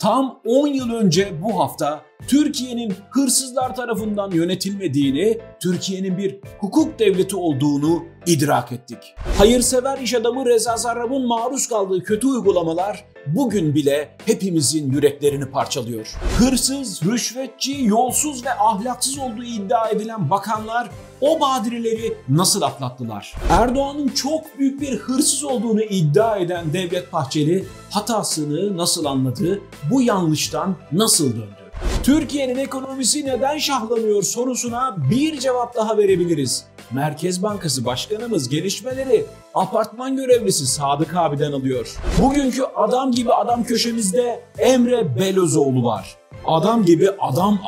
Tam 10 yıl önce bu hafta Türkiye'nin hırsızlar tarafından yönetilmediğini, Türkiye'nin bir hukuk devleti olduğunu idrak ettik. Hayırsever iş adamı Reza Zarrab'ın maruz kaldığı kötü uygulamalar bugün bile hepimizin yüreklerini parçalıyor. Hırsız, rüşvetçi, yolsuz ve ahlaksız olduğu iddia edilen bakanlar o badireleri nasıl atlattılar? Erdoğan'ın çok büyük bir hırsız olduğunu iddia eden Devlet Bahçeli hatasını nasıl anladı, bu yanlıştan nasıl döndü? Türkiye'nin ekonomisi neden şahlanıyor sorusuna bir cevap daha verebiliriz. Merkez Bankası Başkanımız gelişmeleri apartman görevlisi Sadık abi'den alıyor. Bugünkü adam gibi adam köşemizde Emre Belözoğlu var. Adam gibi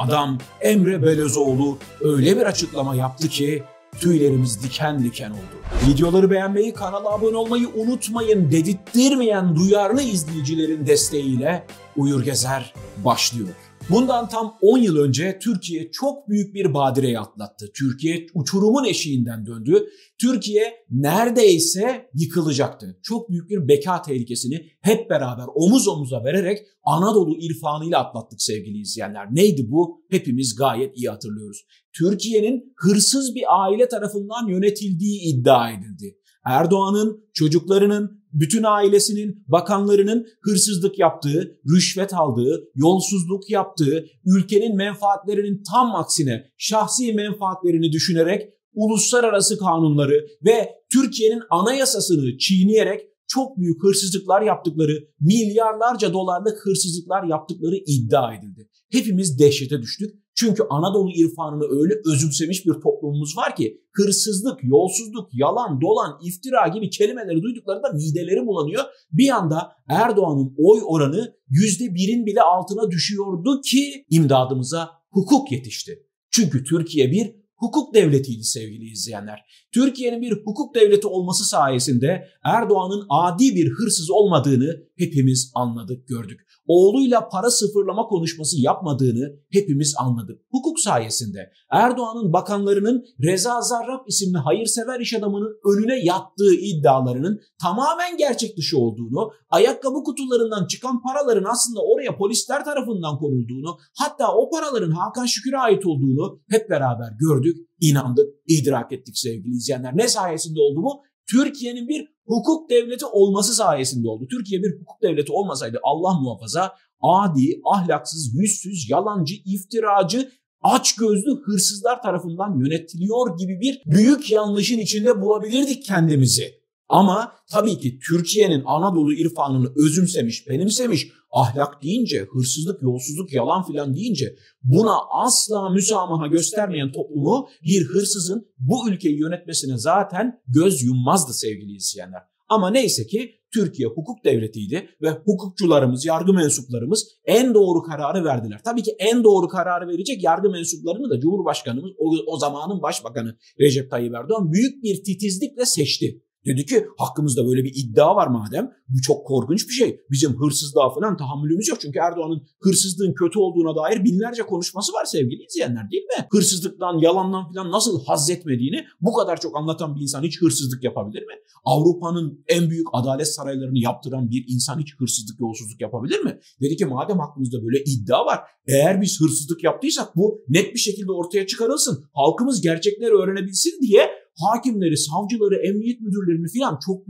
adam Emre Belözoğlu öyle bir açıklama yaptı ki tüylerimiz diken diken oldu. Videoları beğenmeyi, kanala abone olmayı unutmayın dedirtmeyen duyarlı izleyicilerin desteğiyle Uyur Gezer başlıyor. Bundan tam 10 yıl önce Türkiye çok büyük bir badireyi atlattı. Türkiye uçurumun eşiğinden döndü. Türkiye neredeyse yıkılacaktı. Çok büyük bir beka tehlikesini hep beraber omuz omuza vererek Anadolu irfanıyla atlattık sevgili izleyenler. Neydi bu? Hepimiz gayet iyi hatırlıyoruz. Türkiye'nin hırsız bir aile tarafından yönetildiği iddia edildi. Erdoğan'ın, çocuklarının, bütün ailesinin, bakanlarının hırsızlık yaptığı, rüşvet aldığı, yolsuzluk yaptığı, ülkenin menfaatlerinin tam aksine şahsi menfaatlerini düşünerek uluslararası kanunları ve Türkiye'nin anayasasını çiğneyerek çok büyük hırsızlıklar yaptıkları, milyarlarca dolarlık hırsızlıklar yaptıkları iddia edildi. Hepimiz dehşete düştük. Çünkü Anadolu irfanını öyle özümsemiş bir toplumumuz var ki hırsızlık, yolsuzluk, yalan, dolan, iftira gibi kelimeleri duyduklarında mideleri bulanıyor. Bir anda Erdoğan'ın oy oranı %1'in bile altına düşüyordu ki imdadımıza hukuk yetişti. Çünkü Türkiye bir hukuk devletiydi sevgili izleyenler. Türkiye'nin bir hukuk devleti olması sayesinde Erdoğan'ın adi bir hırsız olmadığını hepimiz anladık, gördük. Oğluyla para sıfırlama konuşması yapmadığını hepimiz anladık. Hukuk sayesinde Erdoğan'ın bakanlarının Reza Zarrab isimli hayırsever iş adamının önüne yattığı iddialarının tamamen gerçek dışı olduğunu, ayakkabı kutularından çıkan paraların aslında oraya polisler tarafından konulduğunu, hatta o paraların Hakan Şükür'e ait olduğunu hep beraber gördük, inandık, idrak ettik sevgili izleyenler. Ne sayesinde oldu bu? Türkiye'nin bir hukuk devleti olması sayesinde oldu. Türkiye bir hukuk devleti olmasaydı Allah muhafaza adi, ahlaksız, yüzsüz, yalancı, iftiracı, açgözlü hırsızlar tarafından yönetiliyor gibi bir büyük yanlışın içinde bulabilirdik kendimizi. Ama tabii ki Türkiye'nin Anadolu irfanını özümsemiş, benimsemiş, ahlak deyince, hırsızlık, yolsuzluk, yalan filan deyince buna asla müsamaha göstermeyen toplumu bir hırsızın bu ülkeyi yönetmesine zaten göz yummazdı sevgili izleyenler. Ama neyse ki Türkiye hukuk devletiydi ve hukukçularımız, yargı mensuplarımız en doğru kararı verdiler. Tabii ki en doğru kararı verecek yargı mensuplarını da Cumhurbaşkanımız, o zamanın Başbakanı Recep Tayyip Erdoğan büyük bir titizlikle seçti. Dedi ki hakkımızda böyle bir iddia var madem, bu çok korkunç bir şey. Bizim hırsızlığa falan tahammülümüz yok. Çünkü Erdoğan'ın hırsızlığın kötü olduğuna dair binlerce konuşması var sevgili izleyenler, değil mi? Hırsızlıktan, yalandan falan nasıl haz etmediğini bu kadar çok anlatan bir insan hiç hırsızlık yapabilir mi? Avrupa'nın en büyük adalet saraylarını yaptıran bir insan hiç hırsızlık, yolsuzluk yapabilir mi? Dedi ki madem hakkımızda böyle iddia var, eğer biz hırsızlık yaptıysak bu net bir şekilde ortaya çıkarılsın. Halkımız gerçekleri öğrenebilsin diye hakimleri, savcıları, emniyet müdürlerini filan çok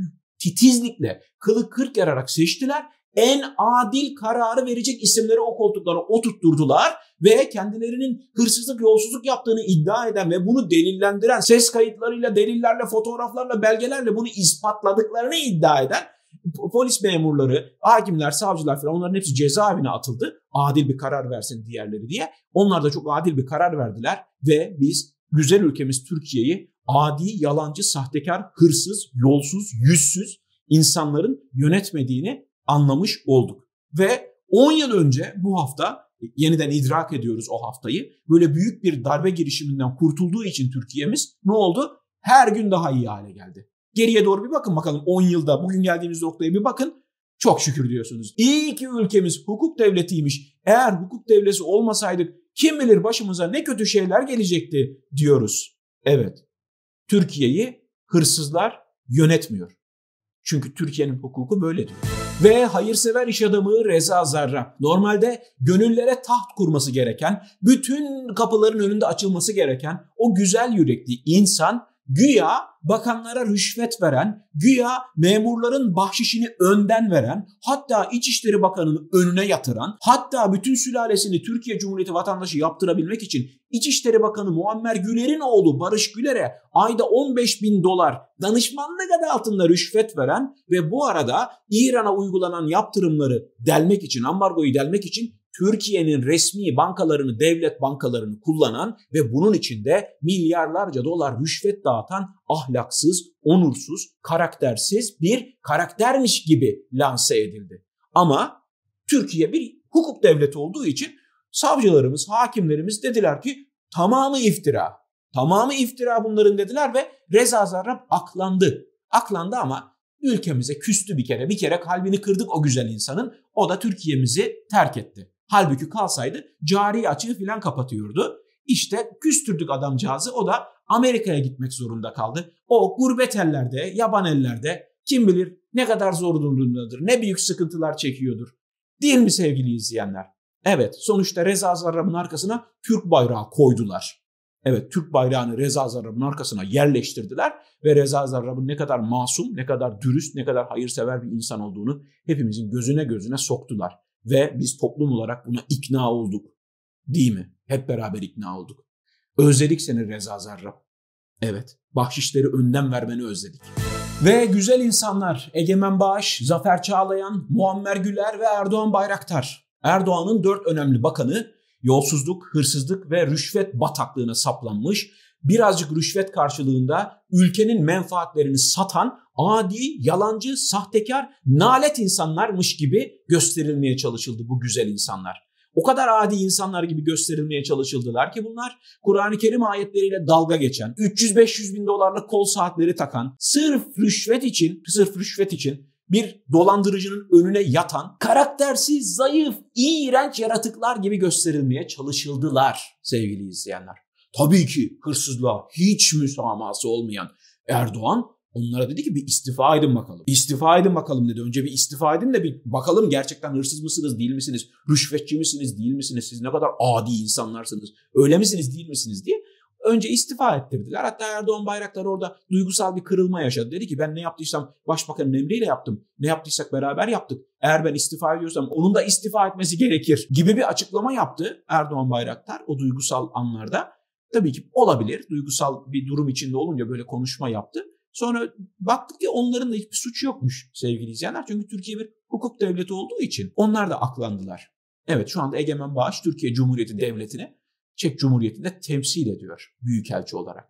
titizlikle, kılı kırk yararak seçtiler. En adil kararı verecek isimleri o koltuklara oturtturdular ve kendilerinin hırsızlık, yolsuzluk yaptığını iddia eden ve bunu delillendiren, ses kayıtlarıyla, delillerle, fotoğraflarla, belgelerle bunu ispatladıklarını iddia eden polis memurları, hakimler, savcılar falan onların hepsi cezaevine atıldı. Adil bir karar versin diğerleri diye. Onlar da çok adil bir karar verdiler ve biz güzel ülkemiz Türkiye'yi adi, yalancı, sahtekar, hırsız, yolsuz, yüzsüz insanların yönetmediğini anlamış olduk. Ve 10 yıl önce bu hafta yeniden idrak ediyoruz o haftayı. Böyle büyük bir darbe girişiminden kurtulduğu için Türkiye'miz ne oldu? Her gün daha iyi hale geldi. Geriye doğru bir bakın bakalım 10 yılda bugün geldiğimiz noktaya bir bakın. Çok şükür diyorsunuz. İyi ki ülkemiz hukuk devletiymiş. Eğer hukuk devleti olmasaydık kim bilir başımıza ne kötü şeyler gelecekti diyoruz. Evet. Türkiye'yi hırsızlar yönetmiyor. Çünkü Türkiye'nin hukuku böyle diyor. Ve hayırsever iş adamı Reza Zarrab. Normalde gönüllere taht kurması gereken, bütün kapıların önünde açılması gereken o güzel yürekli insan, güya bakanlara rüşvet veren, güya memurların bahşişini önden veren, hatta İçişleri Bakanı'nın önüne yatıran, hatta bütün sülalesini Türkiye Cumhuriyeti vatandaşı yaptırabilmek için İçişleri Bakanı Muammer Güler'in oğlu Barış Güler'e ayda 15.000 dolar danışmanlık adı altında rüşvet veren ve bu arada İran'a uygulanan yaptırımları delmek için, ambargoyu delmek için Türkiye'nin resmi bankalarını, devlet bankalarını kullanan ve bunun içinde milyarlarca dolar rüşvet dağıtan ahlaksız, onursuz, karaktersiz bir karaktermiş gibi lanse edildi. Ama Türkiye bir hukuk devleti olduğu için savcılarımız, hakimlerimiz dediler ki tamamı iftira. Tamamı iftira bunların dediler ve Reza Zarrab aklandı. Aklandı ama ülkemize küstü bir kere. Bir kere kalbini kırdık o güzel insanın. O da Türkiye'mizi terk etti. Halbuki kalsaydı cari açığı filan kapatıyordu. İşte küstürdük adamcağızı, o da Amerika'ya gitmek zorunda kaldı. O gurbet ellerde, yaban ellerde kim bilir ne kadar zor durumdadır, ne büyük sıkıntılar çekiyordur. Değil mi sevgili izleyenler? Evet, sonuçta Reza Zarrab'ın arkasına Türk bayrağı koydular. Evet, Türk bayrağını Reza Zarrab'ın arkasına yerleştirdiler ve Reza Zarrab'ın ne kadar masum, ne kadar dürüst, ne kadar hayırsever bir insan olduğunu hepimizin gözüne soktular. Ve biz toplum olarak buna ikna olduk. Değil mi? Hep beraber ikna olduk. Özledik seni Reza Zarrab. Evet, bahşişleri önden vermeni özledik. Ve güzel insanlar Egemen Bağış, Zafer Çağlayan, Muammer Güler ve Erdoğan Bayraktar. Erdoğan'ın 4 önemli bakanı yolsuzluk, hırsızlık ve rüşvet bataklığına saplanmış, birazcık rüşvet karşılığında ülkenin menfaatlerini satan adi, yalancı, sahtekar, nalet insanlarmış gibi gösterilmeye çalışıldı bu güzel insanlar. O kadar adi insanlar gibi gösterilmeye çalışıldılar ki bunlar Kur'an-ı Kerim ayetleriyle dalga geçen, 300-500 bin dolarlık kol saatleri takan, sırf rüşvet için bir dolandırıcının önüne yatan, karaktersiz, zayıf, iğrenç yaratıklar gibi gösterilmeye çalışıldılar sevgili izleyenler. Tabii ki hırsızlığa hiç müsamahası olmayan Erdoğan onlara dedi ki bir istifa edin bakalım. İstifa edin bakalım dedi. Önce bir istifa edin de bir bakalım gerçekten hırsız mısınız, değil misiniz? Rüşvetçi misiniz, değil misiniz? Siz ne kadar adi insanlarsınız. Öyle misiniz, değil misiniz diye önce istifa ettirdiler. Hatta Erdoğan Bayraktar orada duygusal bir kırılma yaşadı. Dedi ki ben ne yaptıysam başbakanın emriyle yaptım. Ne yaptıysak beraber yaptık. Eğer ben istifa ediyorsam onun da istifa etmesi gerekir gibi bir açıklama yaptı Erdoğan Bayraktar o duygusal anlarda. Tabii ki olabilir. Duygusal bir durum içinde olunca böyle konuşma yaptı. Sonra baktık ki onların da hiçbir suçu yokmuş sevgili izleyenler. Çünkü Türkiye bir hukuk devleti olduğu için onlar da aklandılar. Evet, şu anda Egemen Bağış Türkiye Cumhuriyeti Devleti'ni Çek Cumhuriyeti'nde temsil ediyor büyükelçi olarak.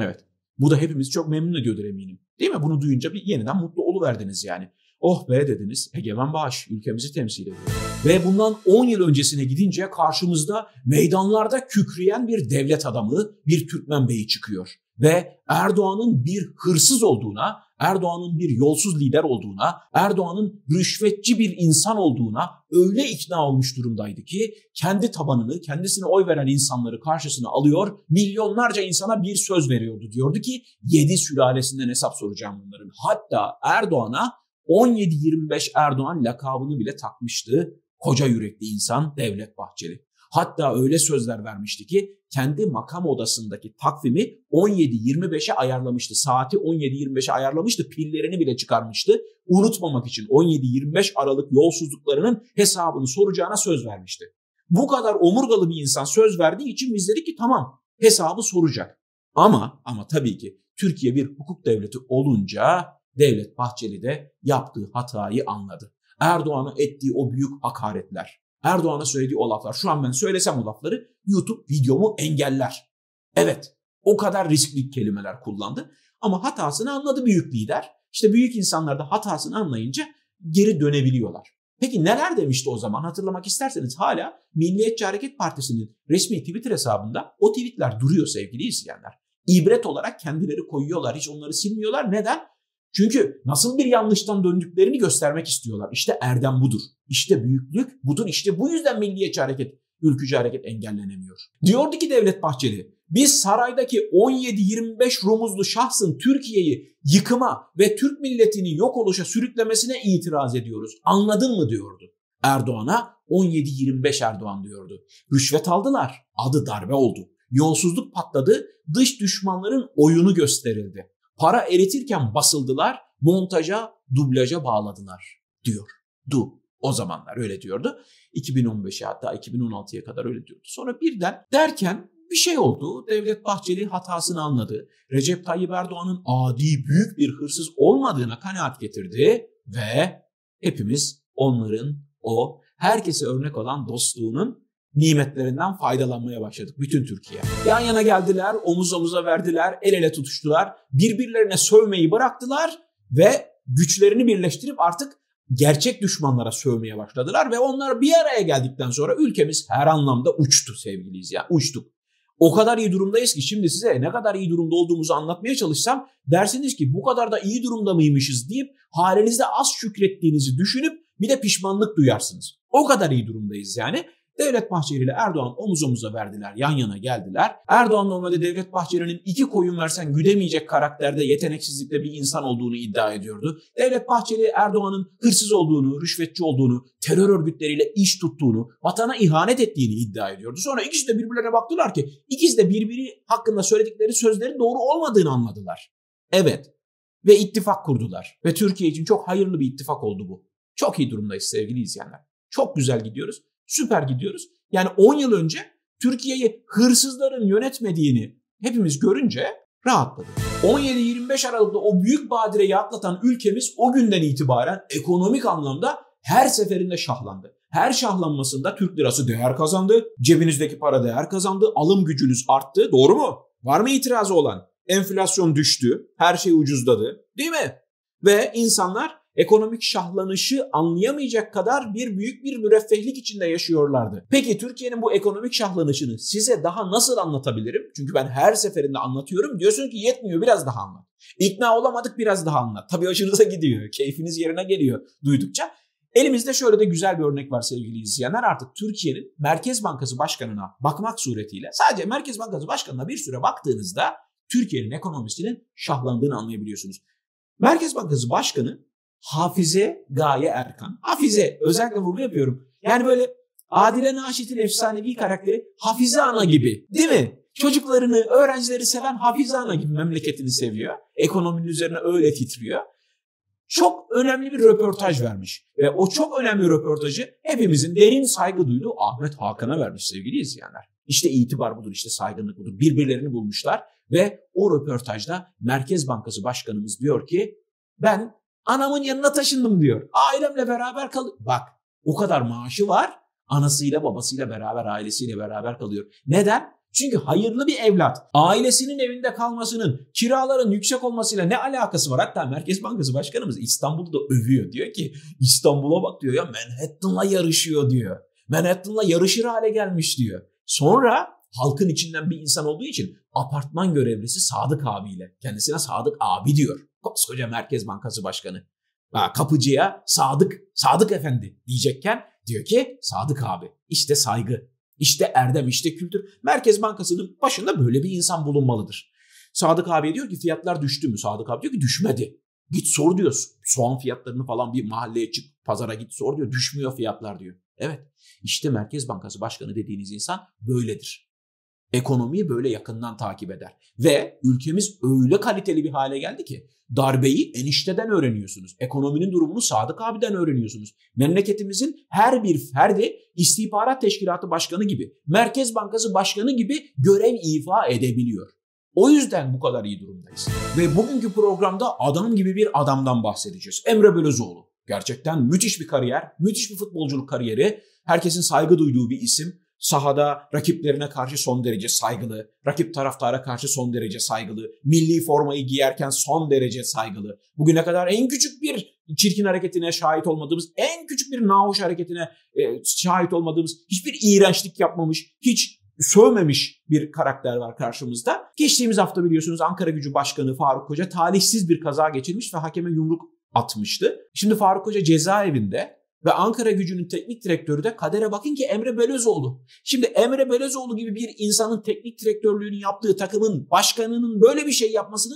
Evet, bu da hepimizi çok memnun ediyordur eminim. Değil mi? Bunu duyunca bir yeniden mutlu oluverdiniz yani. Oh be dediniz, Egemen Bağış ülkemizi temsil ediyor. Ve bundan 10 yıl öncesine gidince karşımızda meydanlarda kükreyen bir devlet adamı, bir Türkmen beyi çıkıyor. Ve Erdoğan'ın bir hırsız olduğuna, Erdoğan'ın bir yolsuz lider olduğuna, Erdoğan'ın rüşvetçi bir insan olduğuna öyle ikna olmuş durumdaydı ki kendi tabanını, kendisine oy veren insanları karşısına alıyor, milyonlarca insana bir söz veriyordu. Diyordu ki 7 sülalesinden hesap soracağım bunların. Hatta Erdoğan'a 17-25 Erdoğan lakabını bile takmıştı koca yürekli insan Devlet Bahçeli. Hatta öyle sözler vermişti ki kendi makam odasındaki takvimi 17-25'e ayarlamıştı. Saati 17-25'e ayarlamıştı. Pillerini bile çıkarmıştı. Unutmamak için 17-25 Aralık yolsuzluklarının hesabını soracağına söz vermişti. Bu kadar omurgalı bir insan söz verdiği için biz dedik ki tamam, hesabı soracak. Ama tabii ki Türkiye bir hukuk devleti olunca Devlet Bahçeli de yaptığı hatayı anladı. Erdoğan'a ettiği o büyük hakaretler, Erdoğan'a söylediği o laflar. Şu an ben söylesem o lafları YouTube videomu engeller. Evet, o kadar riskli kelimeler kullandı. Ama hatasını anladı büyük lider. İşte büyük insanlar da hatasını anlayınca geri dönebiliyorlar. Peki neler demişti o zaman? Hatırlamak isterseniz hala Milliyetçi Hareket Partisi'nin resmi Twitter hesabında o tweetler duruyor sevgili izleyenler. İbret olarak kendileri koyuyorlar. Hiç onları silmiyorlar. Neden? Çünkü nasıl bir yanlıştan döndüklerini göstermek istiyorlar. İşte erdem budur. İşte büyüklük budur. İşte bu yüzden Milliyetçi Hareket ülkücü hareket engellenemiyor. Diyordu ki Devlet Bahçeli, biz saraydaki 17-25 rumuzlu şahsın Türkiye'yi yıkıma ve Türk milletini yok oluşa sürüklemesine itiraz ediyoruz. Anladın mı diyordu. Erdoğan'a 17-25 Erdoğan diyordu. Rüşvet aldılar, adı darbe oldu. Yolsuzluk patladı, dış düşmanların oyunu gösterildi. Para eritirken basıldılar, montaja, dublaja bağladılar diyordu. O zamanlar öyle diyordu. 2015'e hatta 2016'ya kadar öyle diyordu. Sonra birden derken bir şey oldu. Devlet Bahçeli hatasını anladı. Recep Tayyip Erdoğan'ın adi büyük bir hırsız olmadığına kanaat getirdi ve hepimiz onların o herkese örnek olan dostluğunun nimetlerinden faydalanmaya başladık bütün Türkiye. Yan yana geldiler, omuz omuza verdiler, el ele tutuştular, birbirlerine sövmeyi bıraktılar ve güçlerini birleştirip artık gerçek düşmanlara sövmeye başladılar ve onlar bir araya geldikten sonra ülkemiz her anlamda uçtu sevgili izleyen, uçtuk. O kadar iyi durumdayız ki şimdi size ne kadar iyi durumda olduğumuzu anlatmaya çalışsam dersiniz ki bu kadar da iyi durumda mıymışız deyip halinizde az şükrettiğinizi düşünüp bir de pişmanlık duyarsınız. O kadar iyi durumdayız yani. Devlet Bahçeli ile Erdoğan omuz omuza verdiler, yan yana geldiler. Erdoğan normalde Devlet Bahçeli'nin iki koyun versen güdemeyecek karakterde yeteneksizlikle bir insan olduğunu iddia ediyordu. Devlet Bahçeli Erdoğan'ın hırsız olduğunu, rüşvetçi olduğunu, terör örgütleriyle iş tuttuğunu, vatana ihanet ettiğini iddia ediyordu. Sonra ikisi de birbirlerine baktılar ki ikisi de birbiri hakkında söyledikleri sözlerin doğru olmadığını anladılar. Evet ve ittifak kurdular ve Türkiye için çok hayırlı bir ittifak oldu bu. Çok iyi durumdayız sevgili izleyenler. Çok güzel gidiyoruz. Süper gidiyoruz. Yani 10 yıl önce Türkiye'yi hırsızların yönetmediğini hepimiz görünce rahatladık. 17-25 Aralık'ta o büyük badireyi atlatan ülkemiz o günden itibaren ekonomik anlamda her seferinde şahlandı. Her şahlanmasında Türk lirası değer kazandı, cebinizdeki para değer kazandı, alım gücünüz arttı. Doğru mu? Var mı itirazı olan? Enflasyon düştü, her şey ucuzladı, değil mi? Ve insanlar ekonomik şahlanışı anlayamayacak kadar büyük bir müreffehlik içinde yaşıyorlardı. Peki Türkiye'nin bu ekonomik şahlanışını size daha nasıl anlatabilirim? Çünkü ben her seferinde anlatıyorum. Diyorsun ki yetmiyor, biraz daha anlat. İkna olamadık, biraz daha anlat. Tabii hoşunuza gidiyor. Keyfiniz yerine geliyor duydukça. Elimizde şöyle de güzel bir örnek var sevgili izleyenler. Artık Türkiye'nin Merkez Bankası Başkanı'na bakmak suretiyle, sadece Merkez Bankası Başkanı'na bir süre baktığınızda Türkiye'nin ekonomisinin şahlandığını anlayabiliyorsunuz. Merkez Bankası Başkanı Hafize Gaye Erkan. Hafize, özellikle vurgu yapıyorum. Yani böyle Adile Naşit'in efsanevi karakteri Hafize Ana gibi, değil mi? Çocuklarını, öğrencileri seven Hafize Ana gibi memleketini seviyor. Ekonominin üzerine öyle titriyor. Çok önemli bir röportaj vermiş. Ve o çok önemli röportajı hepimizin derin saygı duyduğu Ahmet Hakan'a vermiş sevgili izleyenler. İşte itibar budur, işte saygınlık budur. Birbirlerini bulmuşlar ve o röportajda Merkez Bankası Başkanımız diyor ki ben anamın yanına taşındım diyor. Ailemle beraber kalıyor. Bak o kadar maaşı var. Anasıyla babasıyla beraber, ailesiyle beraber kalıyor. Neden? Çünkü hayırlı bir evlat. Ailesinin evinde kalmasının, kiraların yüksek olmasıyla ne alakası var? Hatta Merkez Bankası Başkanımız İstanbul'u da övüyor. Diyor ki İstanbul'a bak diyor ya, Manhattan'la yarışıyor diyor. Manhattan'la yarışır hale gelmiş diyor. Sonra halkın içinden bir insan olduğu için apartman görevlisi Sadık abiyle, kendisine Sadık abi diyor. Koskoca Merkez Bankası Başkanı. Kapıcıya Sadık Efendi diyecekken diyor ki Sadık abi. İşte saygı, işte erdem, işte kültür. Merkez Bankası'nın başında böyle bir insan bulunmalıdır. Sadık abi diyor ki fiyatlar düştü mü? Sadık abi diyor ki düşmedi. Git sor diyor. Soğan fiyatlarını falan bir mahalleye çık, pazara git sor diyor. Düşmüyor fiyatlar diyor. Evet, işte Merkez Bankası Başkanı dediğiniz insan böyledir. Ekonomiyi böyle yakından takip eder. Ve ülkemiz öyle kaliteli bir hale geldi ki darbeyi enişteden öğreniyorsunuz. Ekonominin durumunu Sadık abi'den öğreniyorsunuz. Memleketimizin her bir ferdi istihbarat teşkilatı başkanı gibi, Merkez Bankası başkanı gibi görev ifa edebiliyor. O yüzden bu kadar iyi durumdayız. Ve bugünkü programda adam gibi bir adamdan bahsedeceğiz. Emre Belözoğlu. Gerçekten müthiş bir kariyer, müthiş bir futbolculuk kariyeri. Herkesin saygı duyduğu bir isim. Sahada rakiplerine karşı son derece saygılı, rakip taraftara karşı son derece saygılı, milli formayı giyerken son derece saygılı. Bugüne kadar en küçük bir çirkin hareketine şahit olmadığımız, en küçük bir nahoş hareketine şahit olmadığımız, hiçbir iğrençlik yapmamış, hiç sövmemiş bir karakter var karşımızda. Geçtiğimiz hafta biliyorsunuz Ankaragücü Başkanı Faruk Koca talihsiz bir kaza geçirmiş ve hakeme yumruk atmıştı. Şimdi Faruk Koca cezaevinde ve Ankaragücü'nün teknik direktörü de kadere bakın ki Emre Belözoğlu. Şimdi Emre Belözoğlu gibi bir insanın teknik direktörlüğünü yaptığı takımın başkanının böyle bir şey yapmasını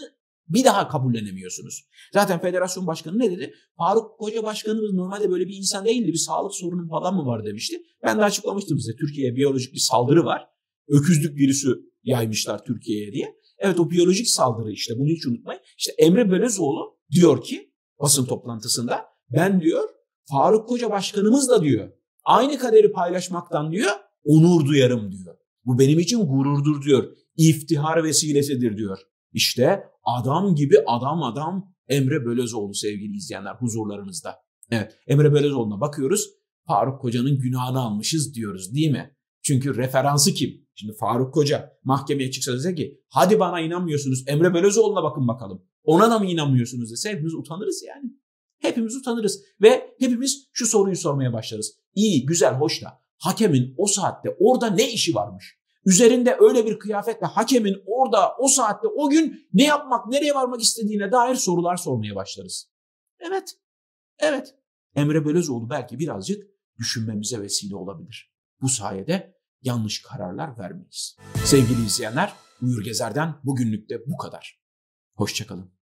bir daha kabullenemiyorsunuz. Zaten federasyon başkanı ne dedi? Faruk Koca başkanımız normalde böyle bir insan değildi. Bir sağlık sorunu falan mı var demişti. Ben de açıklamıştım size. Türkiye'ye biyolojik bir saldırı var. Öküzlük virüsü yaymışlar Türkiye'ye diye. Evet, o biyolojik saldırı işte, bunu hiç unutmayın. İşte Emre Belözoğlu diyor ki basın toplantısında, ben diyor Faruk Koca başkanımız da diyor aynı kaderi paylaşmaktan diyor onur duyarım diyor. Bu benim için gururdur diyor. İftihar vesilesidir diyor. İşte adam gibi adam Emre Belözoğlu sevgili izleyenler huzurlarınızda. Evet, Emre Belözoğlu'na bakıyoruz. Faruk Koca'nın günahını almışız diyoruz değil mi? Çünkü referansı kim? Şimdi Faruk Koca mahkemeye çıksa dese ki hadi bana inanmıyorsunuz, Emre Belözoğlu'na bakın bakalım, ona da mı inanmıyorsunuz dese hepimiz utanırız yani. Hepimiz utanırız ve hepimiz şu soruyu sormaya başlarız. İyi, güzel, hoş da hakemin o saatte orada ne işi varmış? Üzerinde öyle bir kıyafetle hakemin orada o saatte o gün ne yapmak, nereye varmak istediğine dair sorular sormaya başlarız. Evet. Emre Belözoğlu belki birazcık düşünmemize vesile olabilir. Bu sayede yanlış kararlar vermeyiz. Sevgili izleyenler, Uyur Gezer'den bugünlük de bu kadar. Hoşçakalın.